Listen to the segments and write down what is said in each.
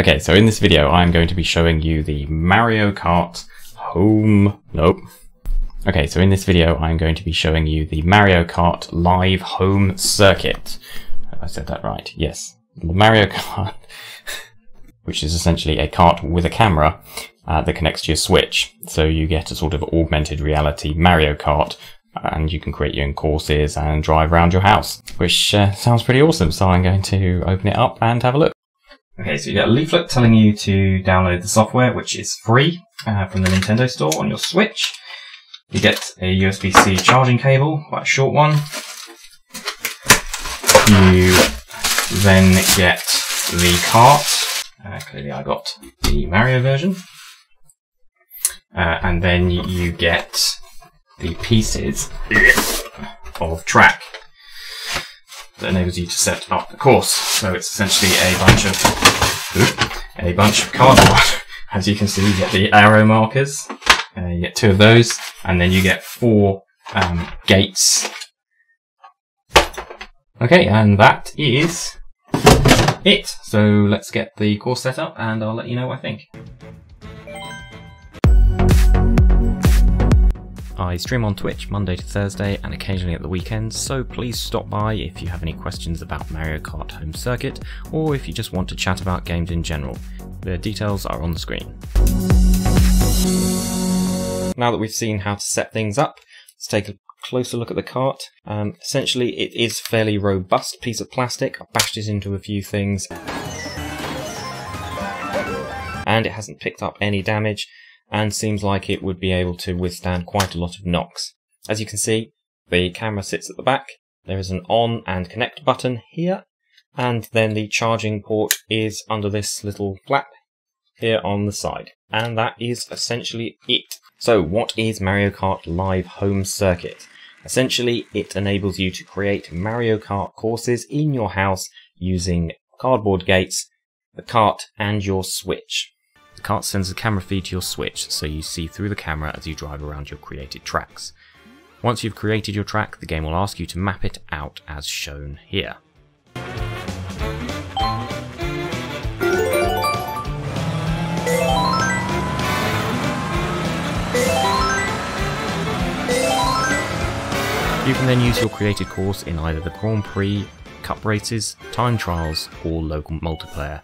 Okay, so in this video I'm going to be showing you the Mario Kart Mario Kart Live Home Circuit. I said that right, yes. The Mario Kart, which is essentially a kart with a camera that connects to your Switch. So you get a sort of augmented reality Mario Kart, and you can create your own courses and drive around your house, which sounds pretty awesome. So I'm going to open it up and have a look. Okay, so you get a leaflet telling you to download the software, which is free from the Nintendo Store on your Switch. You get a USB-C charging cable, quite a short one. You then get the kart. Clearly I got the Mario version. And then you get the pieces of track that enables you to set up the course. So it's essentially a bunch of cardboard. As you can see, you get the arrow markers. You get two of those, and then you get four gates. Okay, and that is it. So let's get the course set up, and I'll let you know what I think. I stream on Twitch Monday to Thursday and occasionally at the weekends, so please stop by if you have any questions about Mario Kart Home Circuit, or if you just want to chat about games in general. The details are on the screen. Now that we've seen how to set things up, let's take a closer look at the kart. Essentially it is a fairly robust piece of plastic. I bashed it into a few things and it hasn't picked up any damage, and seems like it would be able to withstand quite a lot of knocks. As you can see, the camera sits at the back, there is an on and connect button here, and then the charging port is under this little flap here on the side. And that is essentially it. So what is Mario Kart Live Home Circuit? Essentially it enables you to create Mario Kart courses in your house using cardboard gates, the kart and your Switch. The kart sends a camera feed to your Switch, so you see through the camera as you drive around your created tracks. Once you've created your track, the game will ask you to map it out as shown here. You can then use your created course in either the Grand Prix, cup races, time trials, or local multiplayer.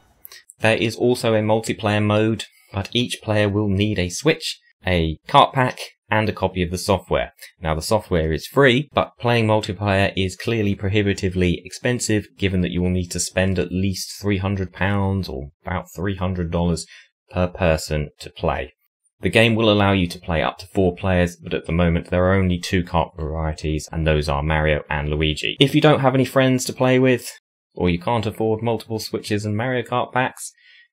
There is also a multiplayer mode, but each player will need a Switch, a kart pack, and a copy of the software. Now the software is free, but playing multiplayer is clearly prohibitively expensive, given that you will need to spend at least £300 or about $300 per person to play. The game will allow you to play up to 4 players, but at the moment there are only 2 kart varieties, and those are Mario and Luigi. If you don't have any friends to play with, or you can't afford multiple Switches and Mario Kart packs,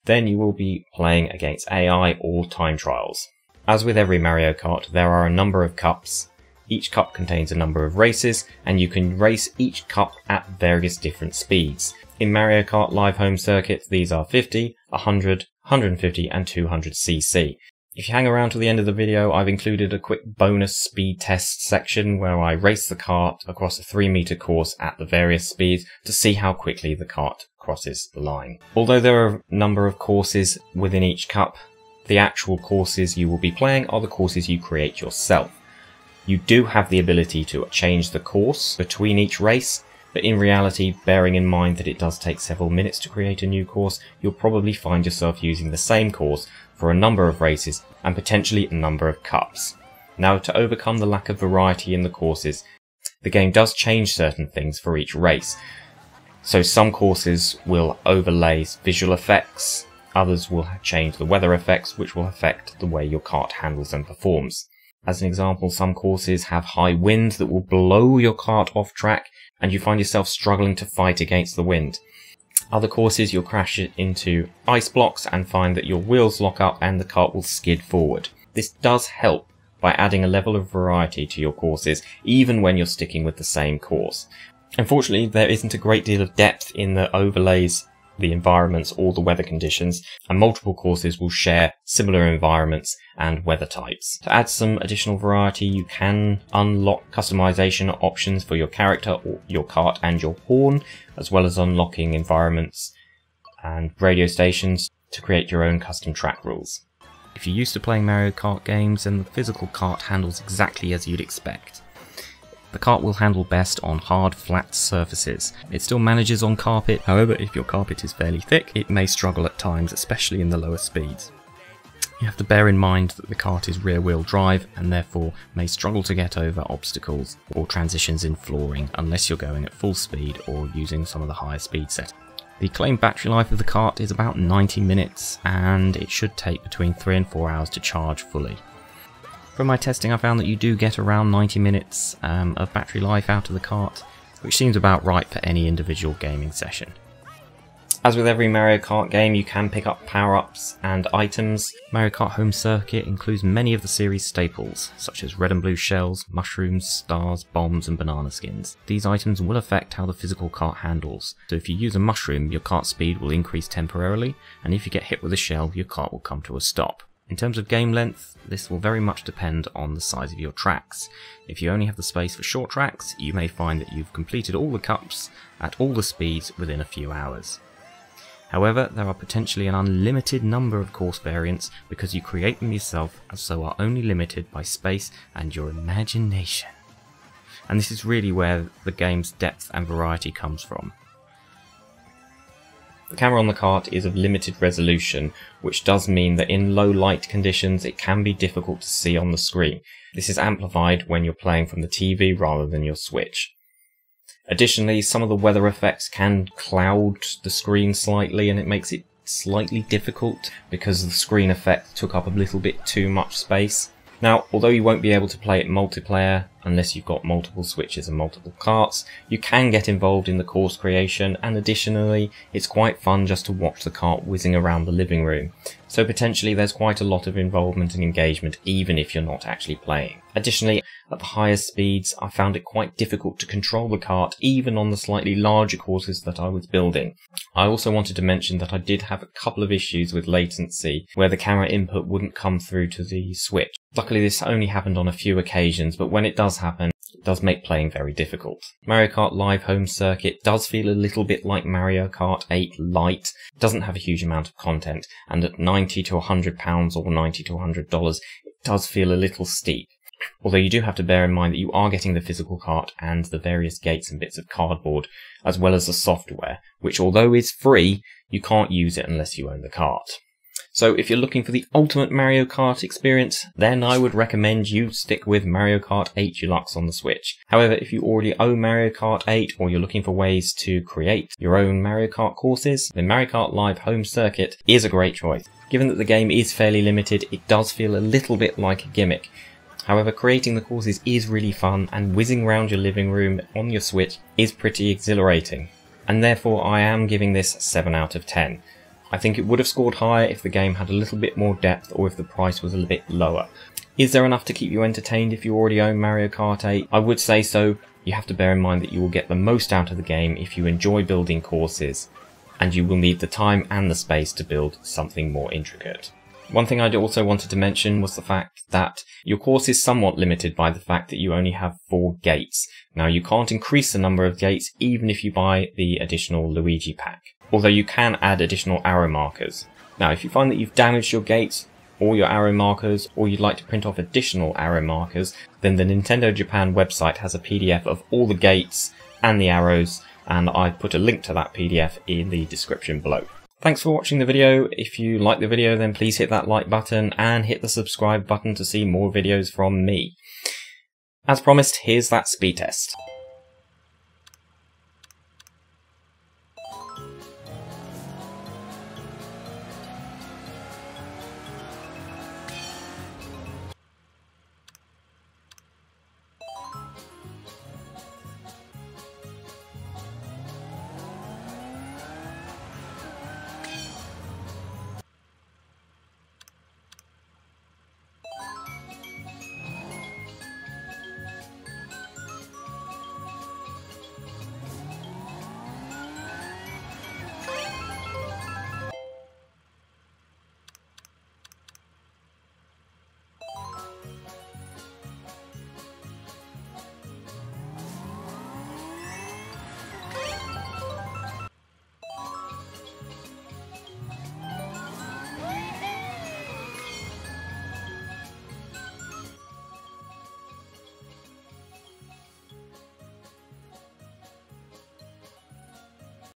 then you will be playing against AI or time trials. As with every Mario Kart, there are a number of cups. Each cup contains a number of races, and you can race each cup at various different speeds. In Mario Kart Live Home Circuit, these are 50, 100, 150 and 200cc. If you hang around to the end of the video, I've included a quick bonus speed test section where I race the kart across a 3-meter course at the various speeds to see how quickly the kart crosses the line. Although there are a number of courses within each cup, the actual courses you will be playing are the courses you create yourself. You do have the ability to change the course between each race, but in reality, bearing in mind that it does take several minutes to create a new course, you'll probably find yourself using the same course for a number of races and potentially a number of cups. Now, to overcome the lack of variety in the courses, the game does change certain things for each race. So some courses will overlay visual effects, others will change the weather effects, which will affect the way your kart handles and performs. As an example, some courses have high winds that will blow your kart off track, and you find yourself struggling to fight against the wind. Other courses you'll crash into ice blocks and find that your wheels lock up and the kart will skid forward. This does help by adding a level of variety to your courses, even when you're sticking with the same course. Unfortunately, there isn't a great deal of depth in the overlays, the environments or the weather conditions, and multiple courses will share similar environments and weather types. To add some additional variety, you can unlock customization options for your character or your kart and your horn, as well as unlocking environments and radio stations to create your own custom track rules. If you're used to playing Mario Kart games, then the physical kart handles exactly as you'd expect. The kart will handle best on hard, flat surfaces. It still manages on carpet, however if your carpet is fairly thick, it may struggle at times, especially in the lower speeds. You have to bear in mind that the kart is rear-wheel drive and therefore may struggle to get over obstacles or transitions in flooring unless you're going at full speed or using some of the higher speed settings. The claimed battery life of the kart is about 90 minutes and it should take between 3 and 4 hours to charge fully. From my testing I found that you do get around 90 minutes of battery life out of the kart, which seems about right for any individual gaming session. As with every Mario Kart game, you can pick up power-ups and items. Mario Kart Home Circuit includes many of the series staples, such as red and blue shells, mushrooms, stars, bombs and banana skins. These items will affect how the physical kart handles, so if you use a mushroom, your kart speed will increase temporarily, and if you get hit with a shell, your kart will come to a stop. In terms of game length, this will very much depend on the size of your tracks. If you only have the space for short tracks, you may find that you've completed all the cups at all the speeds within a few hours. However, there are potentially an unlimited number of course variants because you create them yourself and so are only limited by space and your imagination. And this is really where the game's depth and variety comes from. The camera on the kart is of limited resolution, which does mean that in low light conditions it can be difficult to see on the screen. This is amplified when you're playing from the TV rather than your Switch. Additionally, some of the weather effects can cloud the screen slightly and it makes it slightly difficult because the screen effect took up a little bit too much space. Now, although you won't be able to play it multiplayer unless you've got multiple Switches and multiple karts, you can get involved in the course creation, and additionally it's quite fun just to watch the kart whizzing around the living room. So potentially there's quite a lot of involvement and engagement even if you're not actually playing. Additionally, at the higher speeds, I found it quite difficult to control the kart, even on the slightly larger courses that I was building. I also wanted to mention that I did have a couple of issues with latency, where the camera input wouldn't come through to the Switch. Luckily, this only happened on a few occasions, but when it does happen, it does make playing very difficult. Mario Kart Live Home Circuit does feel a little bit like Mario Kart 8 Lite. It doesn't have a huge amount of content, and at £90 to £100 or $90 to $100, it does feel a little steep. Although you do have to bear in mind that you are getting the physical kart and the various gates and bits of cardboard, as well as the software, which although is free, you can't use it unless you own the kart. So if you're looking for the ultimate Mario Kart experience, then I would recommend you stick with Mario Kart 8 Deluxe on the Switch. However, if you already own Mario Kart 8 or you're looking for ways to create your own Mario Kart courses, then Mario Kart Live Home Circuit is a great choice. Given that the game is fairly limited, it does feel a little bit like a gimmick. However, creating the courses is really fun, and whizzing around your living room on your Switch is pretty exhilarating, and therefore I am giving this 7 out of 10. I think it would have scored higher if the game had a little bit more depth or if the price was a bit lower. Is there enough to keep you entertained if you already own Mario Kart 8? I would say so. You have to bear in mind that you will get the most out of the game if you enjoy building courses, and you will need the time and the space to build something more intricate. One thing I also wanted to mention was the fact that your course is somewhat limited by the fact that you only have 4 gates. Now, you can't increase the number of gates even if you buy the additional Luigi pack, although you can add additional arrow markers. Now, if you find that you've damaged your gates or your arrow markers, or you'd like to print off additional arrow markers, then the Nintendo Japan website has a PDF of all the gates and the arrows, and I've put a link to that PDF in the description below. Thanks for watching the video. If you like the video, then please hit that like button and hit the subscribe button to see more videos from me. As promised, here's that speed test.